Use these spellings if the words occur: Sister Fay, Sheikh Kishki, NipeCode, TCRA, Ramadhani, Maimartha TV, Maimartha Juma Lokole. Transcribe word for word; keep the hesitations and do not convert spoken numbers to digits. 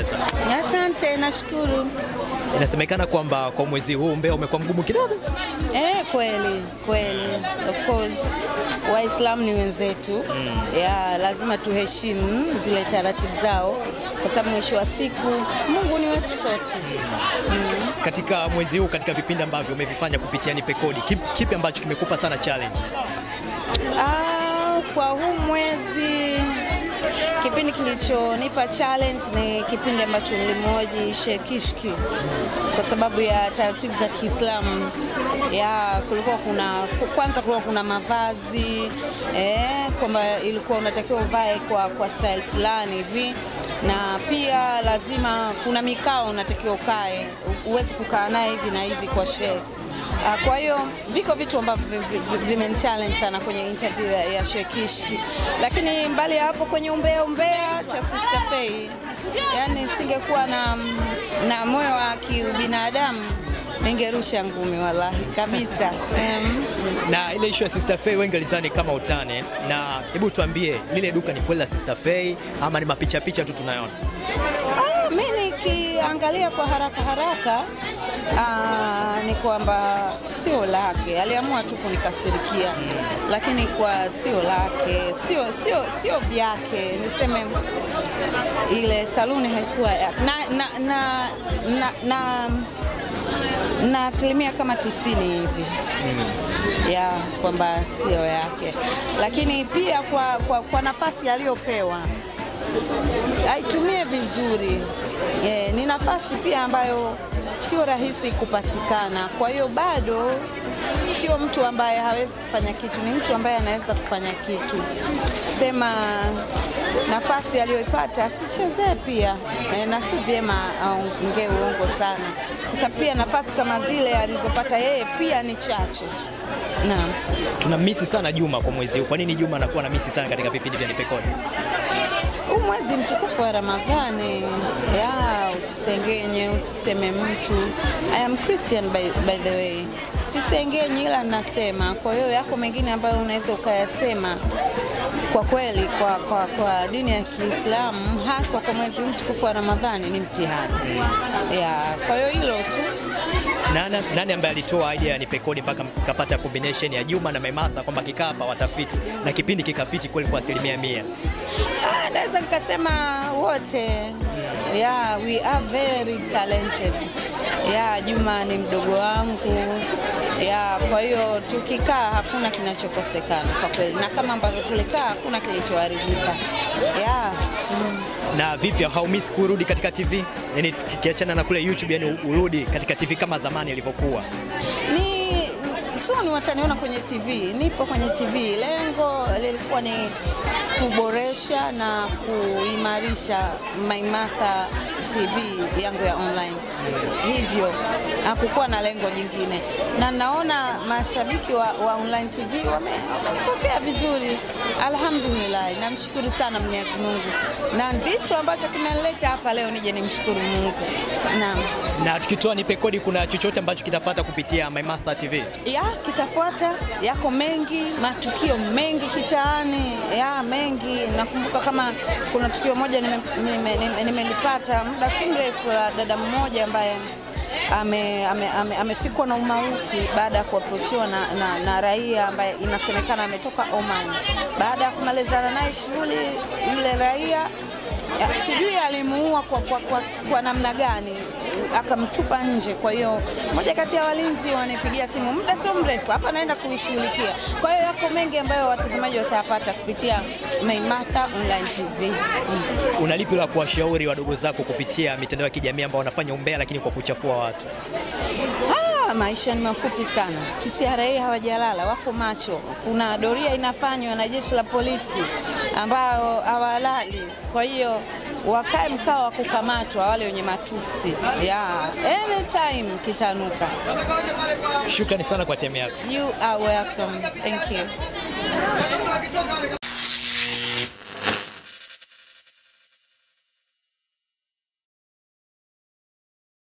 Asante, nashukuru. Inasemekana kwamba kwa mwezi huu mbea umekuwa mgumu kidogo? Eh, kweli, kweli. Of course, Waislamu ni wenzetu. Mm. Ya, lazima tuheshimu zile taratibu zao kwa sababu mwisho wa siku Mungu ni wetu sote. Mm. Katika mwezi huu, katika vipindi ambavyo umevifanya kupitia NipeCode, kip, kipi ambacho kimekupa sana challenge? Ah, kwa huu mwezi kipindi kilichonipa challenge ni kipindi ambacho nilimhoji Sheikh Kishki kwa sababu ya taratibu za Kiislamu. Ya kulikuwa kuna kwanza kulikuwa kuna mavazi eh kwamba ilikuwa unatakiwa uvae kwa kwa style fulani hivi, na pia lazima kuna mikao unatakiwa ukae, uweze kukaa naye hivi na hivi kwa Sheikh. Uh, kwa hiyo viko vitu ambavyo vimenichallenge sana kwenye interview ya, ya Sheikh Kishki. Lakini mbali hapo kwenye umbea umbea cha Sister Fay, yani singekuwa na na moyo wa kibinadamu ningerusha ngumi wallahi kabisa. Um, na ile issue ya Sister Fay wengi walizani kama utane, na hebu tuambie lile duka ni kweli la Sister Fay ama ni mapicha picha tu tunayoona? Ah, mimi nikiangalia kwa haraka haraka Ah, ni kwamba sio lake, aliamua tu kunikasirikia, lakini kwa sio lake, sio sio sio vyake. Niseme ile saluni haikuwa ya na na na na, na, na asilimia kama tisini hivi ya kwamba sio yake, lakini pia kwa kwa, kwa nafasi aliyopewa aitumie vizuri. Yeah, ni nafasi pia ambayo sio rahisi kupatikana. Kwa hiyo bado sio mtu ambaye hawezi kufanya kitu, ni mtu ambaye anaweza kufanya kitu. Sema nafasi aliyoipata sichezee pia, e, na si vyema aongee uongo sana. Sasa pia nafasi kama zile alizopata yeye pia ni chache. Naam. Tunamisi sana Juma kwa mwezi huu. Kwa nini Juma anakuwa namisi sana katika vipindi vya NipeCode? Mwezi mtukufu wa Ramadhani, ya usisengenye, usiseme mtu. I am Christian by, by the way. Sisengenye ila nasema. Kwa hiyo yako mengine ambayo unaweza ukayasema, kwa kweli kwa kwa kwa dini ya Kiislamu haswa kwa mwezi mtukufu wa Ramadhani ni mtihani. Ya, kwa hiyo hilo tu. Nana, nani ambaye alitoa idea ya NipeCode mpaka kapata combination ya Juma na Maimartha kwamba kikaa hapa watafiti na kipindi kikafiti kweli kwa asilimia mia? Ah, naweza nikasema wote. Yeah, we are very talented. Yeah, Juma ni mdogo wangu. Yeah, kwa hiyo tukikaa hakuna kinachokosekana kwa kweli. Na kama ambavyo tulikaa hakuna kilichoharibika. Yeah. Mm. Na vipi, haumiss kurudi katika T V? Yani kiachana na kule YouTube, yani urudi katika T V kama zamani ilivyokuwa? Ni sio ni wataniona kwenye T V, nipo kwenye T V. Lengo lilikuwa ni kuboresha na kuimarisha Maimartha T V yangu ya online. Hivyo hakukuwa na lengo jingine. Na naona mashabiki wa, wa online T V wamepokea vizuri. Alhamdulillah, namshukuru sana Mwenyezi Mungu. Na ndicho ambacho kimenileta hapa leo nije nimshukuru Mungu. Naam. Na tukitoa NipeCode kuna chochote ambacho kitapata kupitia Maimartha T V? Ya, kitafuata, yako mengi, matukio mengi kitaani, ya mengi. Nakumbuka kama kuna tukio moja nimelipata nime, nime, nime muda si mrefu la dada mmoja ambaye ame amefikwa ame na umauti baada ya kuaprochiwa na, na, na raia ambaye inasemekana ametoka Oman. Baada ya kumalizana naye shughuli, yule raia sijui alimuua kwa, kwa, kwa, kwa namna gani, akamtupa nje. Kwa hiyo moja kati ya walinzi wanipigia simu muda sio mrefu hapa, naenda kuishughulikia. Kwa hiyo yako mengi ambayo watazamaji watapata kupitia Maimartha online T V. Mm. Unalipi la kuwashauri wadogo zako kupitia mitandao ya kijamii ambao wanafanya umbea lakini kwa kuchafua watu? Ah, maisha ni mafupi sana. T C R A hawajalala, wako macho. Kuna doria inafanywa na jeshi la polisi ambao hawalali. Kwa hiyo wakae mkao wa kukamatwa wale wenye matusi. Yeah, anytime kitanuka. Shukrani sana kwa time yako. You are welcome. Thank you.